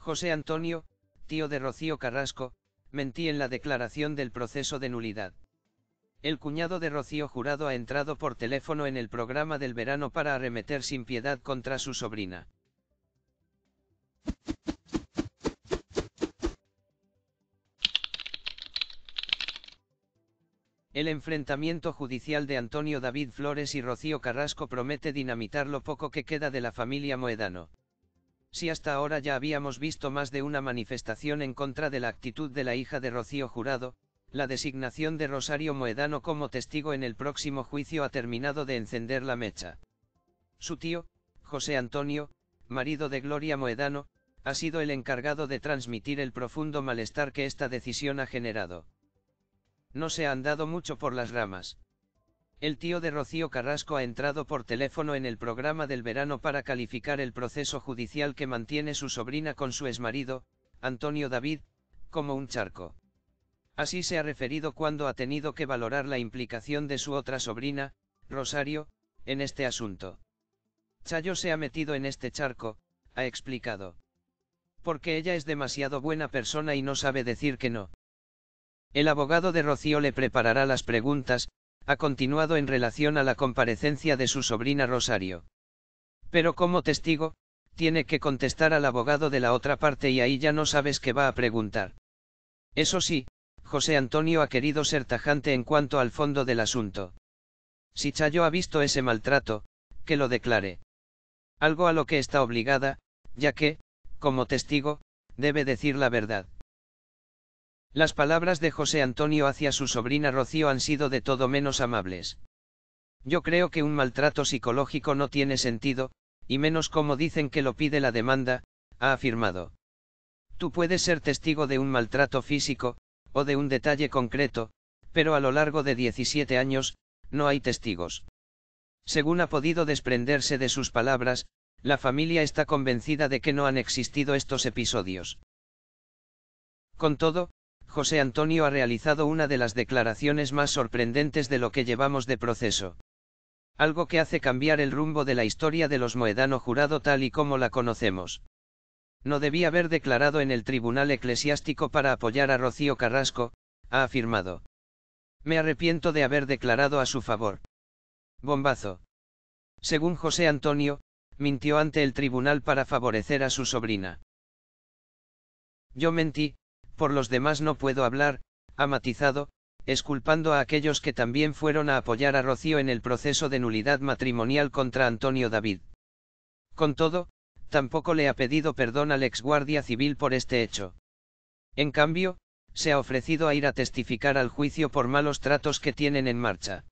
José Antonio, tío de Rocío Carrasco, mentí en la declaración del proceso de nulidad. El cuñado de Rocío Jurado ha entrado por teléfono en el programa del verano para arremeter sin piedad contra su sobrina. El enfrentamiento judicial de Antonio David Flores y Rocío Carrasco promete dinamitar lo poco que queda de la familia Mohedano. Si hasta ahora ya habíamos visto más de una manifestación en contra de la actitud de la hija de Rocío Jurado, la designación de Rosario Mohedano como testigo en el próximo juicio ha terminado de encender la mecha. Su tío, José Antonio, marido de Gloria Mohedano, ha sido el encargado de transmitir el profundo malestar que esta decisión ha generado. No se ha andado mucho por las ramas. El tío de Rocío Carrasco ha entrado por teléfono en el programa del verano para calificar el proceso judicial que mantiene su sobrina con su exmarido, Antonio David, como un charco. Así se ha referido cuando ha tenido que valorar la implicación de su otra sobrina, Rosario, en este asunto. Chayo se ha metido en este charco, ha explicado. Porque ella es demasiado buena persona y no sabe decir que no. El abogado de Rocío le preparará las preguntas, ha continuado en relación a la comparecencia de su sobrina Rosario. Pero como testigo, tiene que contestar al abogado de la otra parte y ahí ya no sabes qué va a preguntar. Eso sí, José Antonio ha querido ser tajante en cuanto al fondo del asunto. Si Chayo ha visto ese maltrato, que lo declare. Algo a lo que está obligada, ya que, como testigo, debe decir la verdad. Las palabras de José Antonio hacia su sobrina Rocío han sido de todo menos amables. Yo creo que un maltrato psicológico no tiene sentido, y menos como dicen que lo pide la demanda, ha afirmado. Tú puedes ser testigo de un maltrato físico, o de un detalle concreto, pero a lo largo de 17 años, no hay testigos. Según ha podido desprenderse de sus palabras, la familia está convencida de que no han existido estos episodios. Con todo, José Antonio ha realizado una de las declaraciones más sorprendentes de lo que llevamos de proceso. Algo que hace cambiar el rumbo de la historia de los Mohedano Jurado tal y como la conocemos. No debía haber declarado en el tribunal eclesiástico para apoyar a Rocío Carrasco, ha afirmado. Me arrepiento de haber declarado a su favor. Bombazo. Según José Antonio, mintió ante el tribunal para favorecer a su sobrina. Yo mentí, por los demás no puedo hablar, ha matizado, exculpando a aquellos que también fueron a apoyar a Rocío en el proceso de nulidad matrimonial contra Antonio David. Con todo, tampoco le ha pedido perdón al ex guardia civil por este hecho. En cambio, se ha ofrecido a ir a testificar al juicio por malos tratos que tienen en marcha.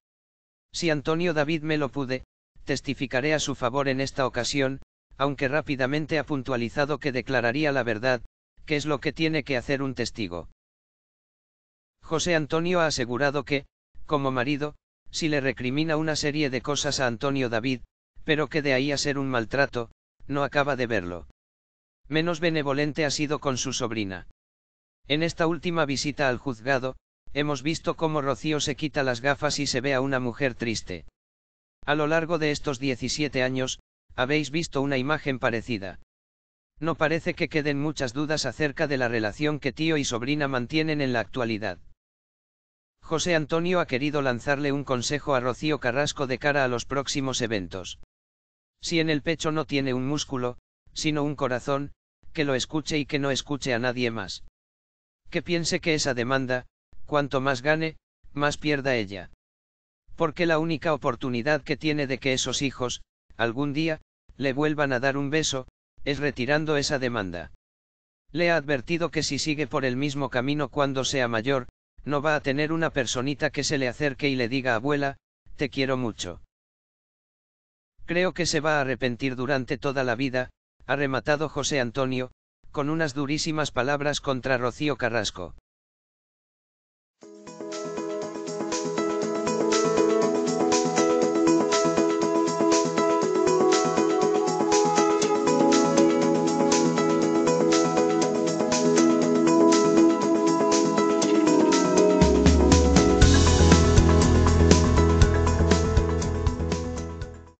Si Antonio David me lo pude, testificaré a su favor en esta ocasión, aunque rápidamente ha puntualizado que declararía la verdad, que es lo que tiene que hacer un testigo. José Antonio ha asegurado que, como marido, sí le recrimina una serie de cosas a Antonio David, pero que de ahí a ser un maltrato, no acaba de verlo. Menos benevolente ha sido con su sobrina. En esta última visita al juzgado, hemos visto cómo Rocío se quita las gafas y se ve a una mujer triste. A lo largo de estos 17 años, habéis visto una imagen parecida. No parece que queden muchas dudas acerca de la relación que tío y sobrina mantienen en la actualidad. José Antonio ha querido lanzarle un consejo a Rocío Carrasco de cara a los próximos eventos. Si en el pecho no tiene un músculo, sino un corazón, que lo escuche y que no escuche a nadie más. Que piense que esa demanda, cuanto más gane, más pierda ella. Porque la única oportunidad que tiene de que esos hijos, algún día, le vuelvan a dar un beso, es retirando esa demanda. Le ha advertido que si sigue por el mismo camino cuando sea mayor, no va a tener una personita que se le acerque y le diga abuela, te quiero mucho. Creo que se va a arrepentir durante toda la vida, ha rematado José Antonio, con unas durísimas palabras contra Rocío Carrasco.